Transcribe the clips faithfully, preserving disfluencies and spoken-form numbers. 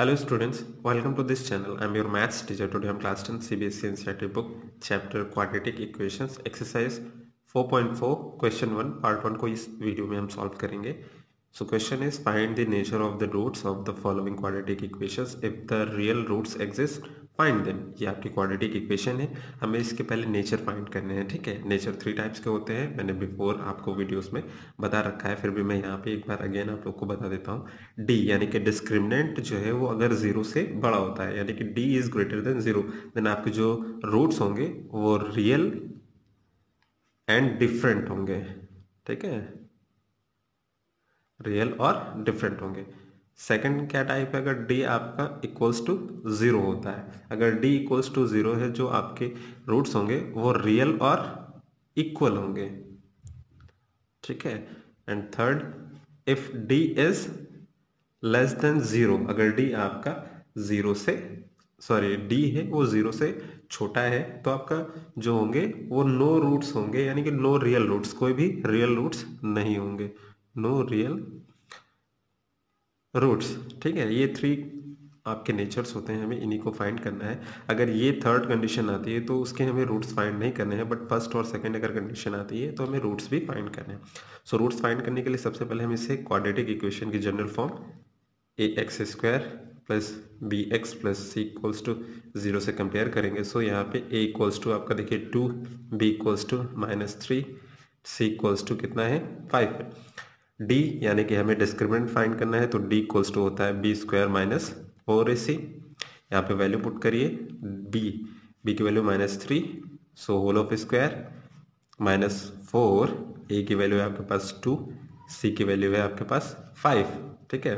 Hello students, welcome to this channel. I am your maths teacher. Today I am class ten C B S E N C E R T book chapter quadratic equations exercise four point four question one part one को इस video में हम solve करेंगे. So question is find the nature of the roots of the following quadratic equations. If the real roots exist, find them. ये आपकी quadratic equation है, हमें इसके पहले नेचर फाइंड करने हैं. ठीक है, नेचर थ्री टाइप्स के होते हैं, मैंने बिफोर आपको वीडियोस में बता रखा है, फिर भी मैं यहाँ पे एक बार अगेन आप लोग को बता देता हूँ. डी यानी कि डिस्क्रिमिनेंट जो है वो अगर जीरो से बड़ा होता है, यानी कि D is greater than zero, then आपके जो रूट्स होंगे वो रियल एंड डिफरेंट होंगे. ठीक है, रियल और डिफरेंट होंगे. सेकेंड क्या टाइप है, अगर डी आपका इक्वल्स टू ज़ीरो होता है. अगर डी इक्वल्स टू ज़ीरो है, जो आपके रूट्स होंगे वो रियल और इक्वल होंगे. ठीक है, and third if D is less than zero, अगर डी आपका ज़ीरो से सॉरी डी है वो ज़ीरो से छोटा है तो आपका जो होंगे वो नो रूट्स होंगे, यानी कि नो रियल रूट्स, कोई भी रियल रूट्स नहीं होंगे, नो रियल रूट्स. ठीक है, ये थ्री आपके नेचर्स होते हैं, हमें इन्हीं को फाइंड करना है. अगर ये थर्ड कंडीशन आती है तो उसके हमें रूट्स फाइंड नहीं करने हैं, बट फर्स्ट और सेकंड अगर कंडीशन आती है तो हमें रूट्स भी फाइंड करने हैं. सो रूट्स फाइंड करने के लिए सबसे पहले हम इसे क्वाड्रेटिक इक्वेशन की general form a x square plus b x plus c equals to zero से कंपेयर करेंगे. सो so, यहाँ पे ए इक्वल्स टू आपका देखिए two, b equals to minus three, c equals to कितना है फाइव है. डी यानी कि हमें डिस्क्रिमिनेंट फाइंड करना है, तो डी इक्वल्स टू होता है b square minus four a c. यहाँ पे वैल्यू पुट करिए, बी बी की value minus three, so whole of square minus four, a की वैल्यू है आपके पास टू, सी की वैल्यू है आपके पास फाइव. ठीक है,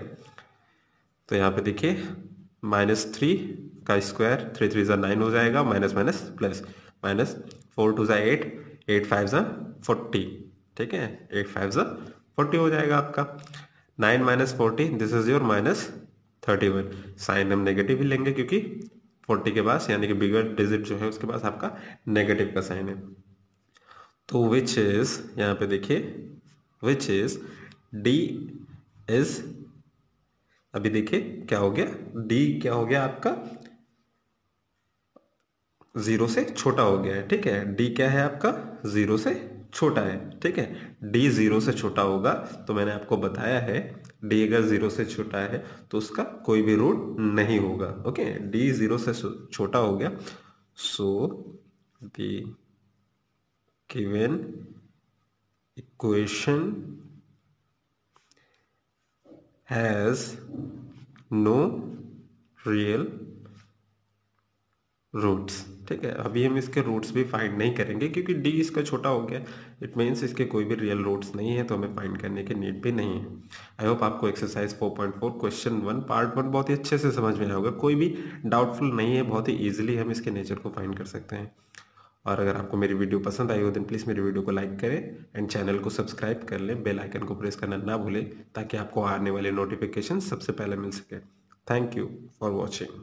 तो यहाँ पे देखिए माइनस थ्री का स्क्वायर, थ्री थ्री ज़ा नाइन हो जाएगा, minus minus plus, minus four two ज़ा एट, एट फाइव ज़ा फोर्टी. ठीक है, एट फाइव ज़ा फोर्टी हो जाएगा आपका. Nine minus forty this is your minus thirty one. Sign हम नेगेटिव ही लेंगे क्योंकि फोर्टी के पास यानी कि बिगर डिजिट जो है उसके पास आपका नेगेटिव का साइन है. तो विच इज यहाँ पे देखिए विच इज डी इज अभी देखिए क्या हो गया, डी क्या हो गया आपका जीरो से छोटा हो गया है. ठीक है, डी क्या है आपका जीरो से छोटा है. ठीक है, डी जीरो से छोटा होगा तो मैंने आपको बताया है डी अगर जीरो से छोटा है तो उसका कोई भी रूट नहीं होगा. ओके, डी जीरो से छोटा हो गया. So the given equation has no real roots. ठीक है, अभी हम इसके रूट्स भी फाइंड नहीं करेंगे क्योंकि डी इसका छोटा हो गया, इट मीन्स इसके कोई भी रियल रूट्स नहीं है, तो हमें फाइंड करने की नीड भी नहीं है. आई होप आपको exercise four point four question one part one बहुत ही अच्छे से समझ में आया होगा, कोई भी डाउटफुल नहीं है, बहुत ही ईजिली हम इसके नेचर को फाइंड कर सकते हैं. और अगर आपको मेरी वीडियो पसंद आई हो देन प्लीज़ मेरी वीडियो को लाइक करें एंड चैनल को सब्सक्राइब कर लें, बेल आइकन को प्रेस करना ना भूलें ताकि आपको आने वाले नोटिफिकेशन सबसे पहले मिल सके. Thank you for watching.